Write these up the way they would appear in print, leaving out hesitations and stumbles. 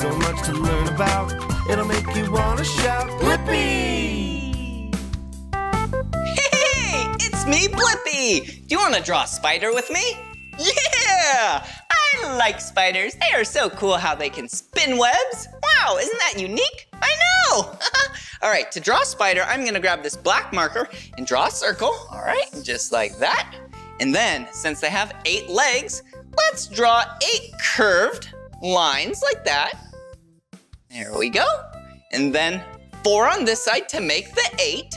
So much to learn about, it'll make you want to shout, Blippi! Hey, it's me, Blippi! Do you want to draw a spider with me? Yeah! I like spiders. They are so cool how they can spin webs. Wow, isn't that unique? I know! All right, to draw a spider, I'm going to grab this black marker and draw a circle. All right, just like that. And then, since they have 8 legs, let's draw 8 curved lines like that. There we go. And then 4 on this side to make the 8.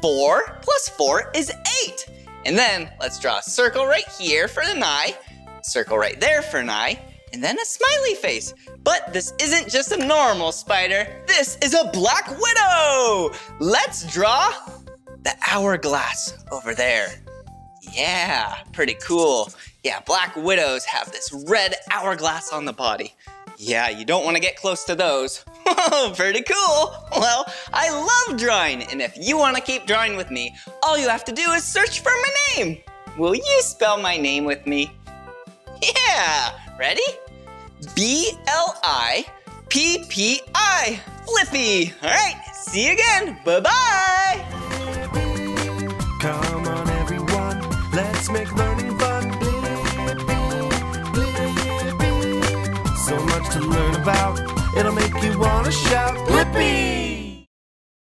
4 plus 4 is 8. And then let's draw a circle right here for an eye, circle right there for an eye, and then a smiley face. But this isn't just a normal spider. This is a black widow. Let's draw the hourglass over there. Yeah, pretty cool. Yeah, black widows have this red hourglass on the body. Yeah, you don't want to get close to those. Pretty cool. Well, I love drawing, and if you want to keep drawing with me, all you have to do is search for my name. Will you spell my name with me? Yeah, ready? B-L-I-P-P-I, Blippi. All right, see you again. Bye-bye. Come on, everyone, let's make learning